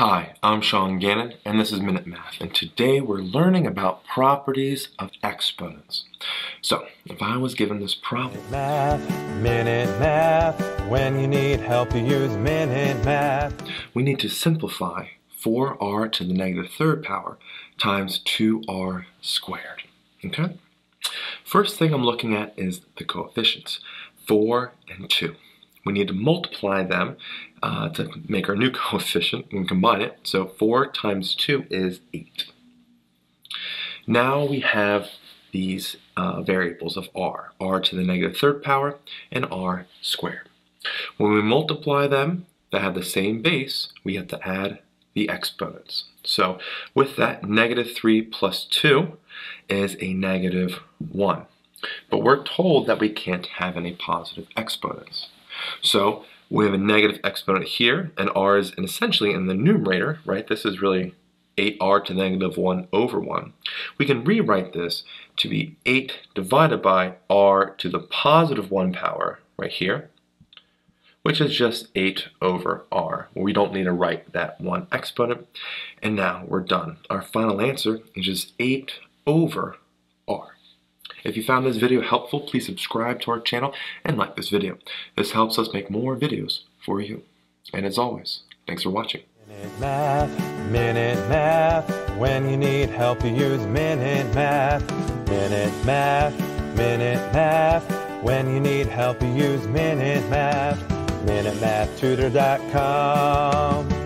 Hi, I'm Sean Gannon, and this is Minute Math, and today we're learning about properties of exponents. So, if I was given this problem... Minute Math, when you need help you use Minute Math. We need to simplify 4r to the negative third power times 2r squared, okay? First thing I'm looking at is the coefficients, 4 and 2. We need to multiply them to make our new coefficient and combine it. So 4 times 2 is 8. Now we have these variables of r to the negative third power and r squared. When we multiply them that have the same base, we have to add the exponents. So with that, negative 3 plus 2 is a negative 1. But we're told that we can't have any positive exponents. So we have a negative exponent here, and r is essentially in the numerator, right? This is really 8r to the negative 1 over 1. We can rewrite this to be 8 divided by r to the positive 1 power right here, which is just 8 over r. We don't need to write that one exponent. And now we're done. Our final answer is just 8 over r. If you found this video helpful, please subscribe to our channel and like this video. This helps us make more videos for you. And as always, thanks for watching. Minute Math, when you need help you use Minute Math. Minute Math, when you need help you use Minute Math. MinuteMathTutor.com